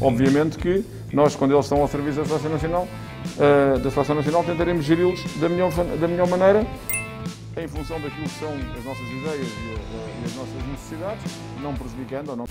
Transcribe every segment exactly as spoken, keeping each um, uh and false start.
Obviamente que nós, quando eles estão ao serviço da Seleção Nacional, uh, da Seleção Nacional tentaremos geri-los da melhor, da melhor maneira, em função daquilo que são as nossas ideias e, e as nossas necessidades, não prejudicando ou não.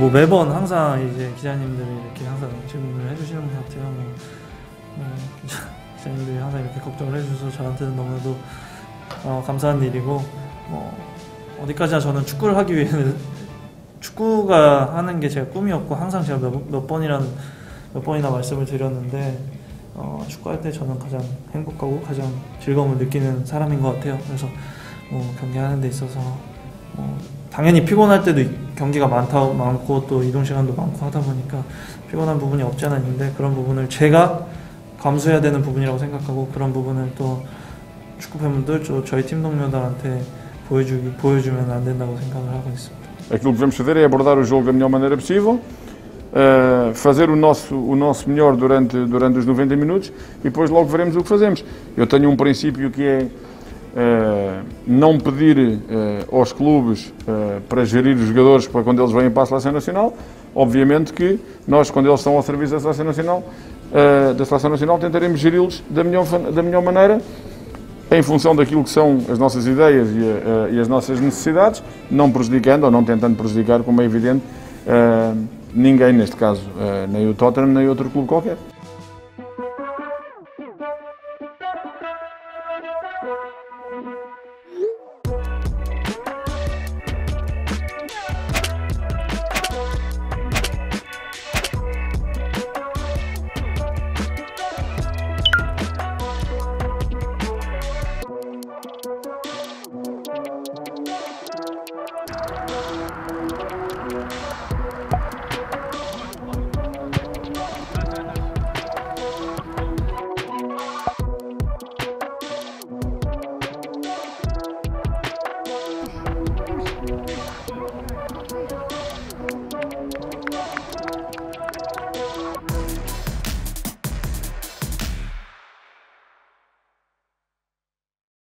뭐 매번 항상 이제 기자님들이 이렇게 항상 질문을 해주시는 것 같아요. 뭐, 뭐 기자, 기자님들이 항상 이렇게 걱정을 해주셔서 저한테는 너무나도 어, 감사한 일이고, 뭐 어디까지나 저는 축구를 하기 위해서 축구가 하는 게 제 꿈이었고, 항상 제가 몇, 몇 번이란 몇 번이나 말씀을 드렸는데 어, 축구할 때 저는 가장 행복하고 가장 즐거움을 느끼는 사람인 것 같아요. 그래서 뭐 경기하는 데 있어서 뭐, 당연히 피곤할 때도 경기가 많다, 많고 또 이동 시간도 많고 하다 보니까 피곤한 부분이 없지 않아 있는데, 그런 부분을 제가 감수해야 되는 부분이라고 생각하고, 그런 부분을 또 축구팬분들, 또 저희 팀 동료들한테 보여주기, 보여주면 안 된다고 생각을 하고 있습니다. Aquilo que devemos fazer é abordar o jogo da melhor maneira possível, uh, fazer o nosso, o nosso melhor durante, durante os noventa minutos e depois logo veremos o que fazemos. Eu tenho um princípio que é Uh, não pedir uh, aos clubes uh, para gerir os jogadores para quando eles vêm para a Seleção Nacional. Obviamente que nós, quando eles estão ao serviço da Seleção Nacional, uh, da Seleção Nacional tentaremos geri-los da melhor, da melhor maneira, em função daquilo que são as nossas ideias e, uh, e as nossas necessidades, não prejudicando ou não tentando prejudicar, como é evidente, uh, ninguém, neste caso, uh, nem o Tottenham, nem outro clube qualquer.